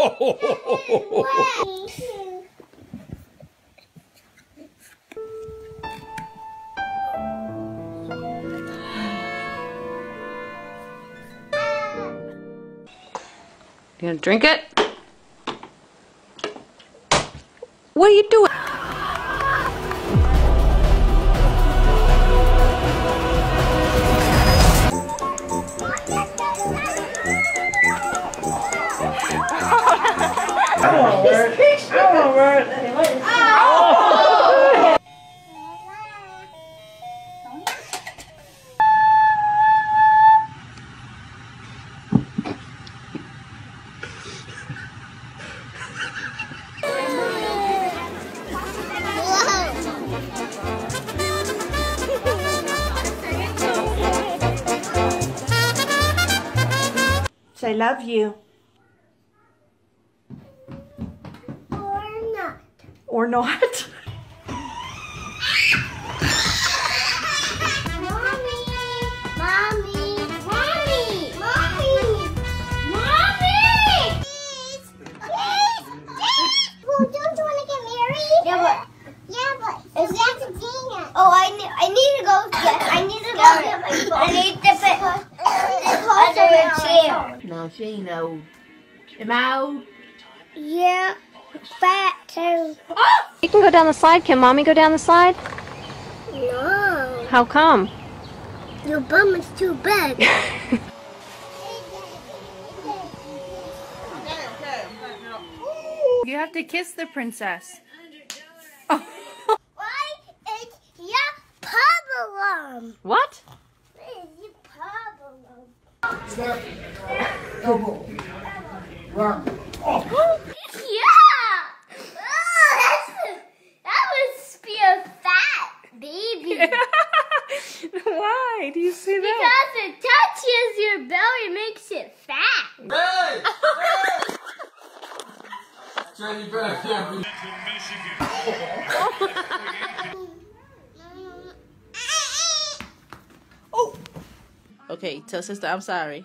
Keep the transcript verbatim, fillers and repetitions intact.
You gonna drink it? What are you doing? Say love you. Or not. Or not. Mommy, mommy, mommy, mommy, mommy. Please, please, please. Well, don't you want to get married? Yeah, but yeah, but is that a dinner? Oh, I need, I need to go get, I need to go get my phone. I need to put. Now she's old. Am I old? Yeah, fat too. Oh! You can go down the slide. Can mommy go down the slide? No. How come? Your bum is too big. You have to kiss the princess. Oh. Why is your problem? What? Step, double, run, oh. Yeah! Oh, that's, that must be a fat baby. Yeah. Why do you say that? Because it touches your belly and makes it fat. Hey! Hey! Jenny, you better get me. Okay, tell sister I'm sorry.